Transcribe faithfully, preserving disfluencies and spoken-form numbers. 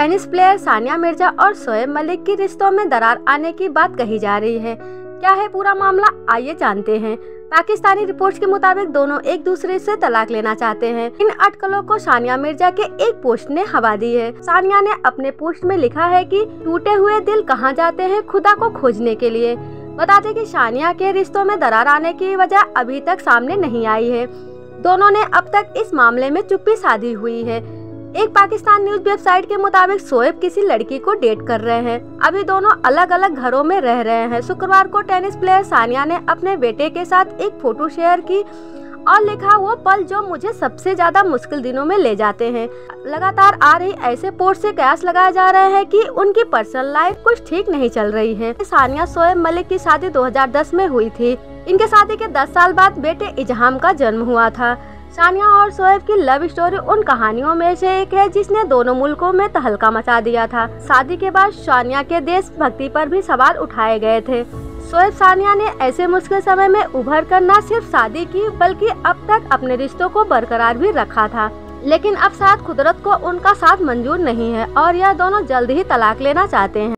Tennis player Sania Mirza और शोएब मलिक के रिश्तों में दरार आने की बात कही जा रही है। क्या है पूरा मामला, आइए जानते हैं। पाकिस्तानी रिपोर्ट्स के मुताबिक दोनों एक दूसरे से तलाक लेना चाहते हैं। इन अटकलों को सानिया मिर्जा के एक पोस्ट ने हवा दी है। सानिया ने अपने पोस्ट में लिखा है कि टूटे हुए दिल कहाँ जाते हैं खुदा को खोजने के लिए। बता दें कि सानिया के रिश्तों में दरार आने की वजह अभी तक सामने नहीं आई है। दोनों ने अब तक इस मामले में चुप्पी साधी हुई है। एक पाकिस्तान न्यूज वेबसाइट के मुताबिक शोएब किसी लड़की को डेट कर रहे हैं। अभी दोनों अलग अलग घरों में रह रहे हैं। शुक्रवार को टेनिस प्लेयर सानिया ने अपने बेटे के साथ एक फोटो शेयर की और लिखा, वो पल जो मुझे सबसे ज्यादा मुश्किल दिनों में ले जाते हैं। लगातार आ रही ऐसे पोस्ट से कयास लगाया जा रहा है कि उनकी पर्सनल लाइफ कुछ ठीक नहीं चल रही है। सानिया शोएब मलिक की शादी दो हज़ार दस में हुई थी। इनके शादी के दस साल बाद बेटे इजहाम का जन्म हुआ था। सानिया और शोएब की लव स्टोरी उन कहानियों में से एक है जिसने दोनों मुल्कों में तहलका मचा दिया था। शादी के बाद सानिया के देशभक्ति पर भी सवाल उठाए गए थे। शोएब सानिया ने ऐसे मुश्किल समय में उभर कर न सिर्फ शादी की बल्कि अब तक अपने रिश्तों को बरकरार भी रखा था। लेकिन अब शायद कुदरत को उनका साथ मंजूर नहीं है और यह दोनों जल्द ही तलाक लेना चाहते हैं।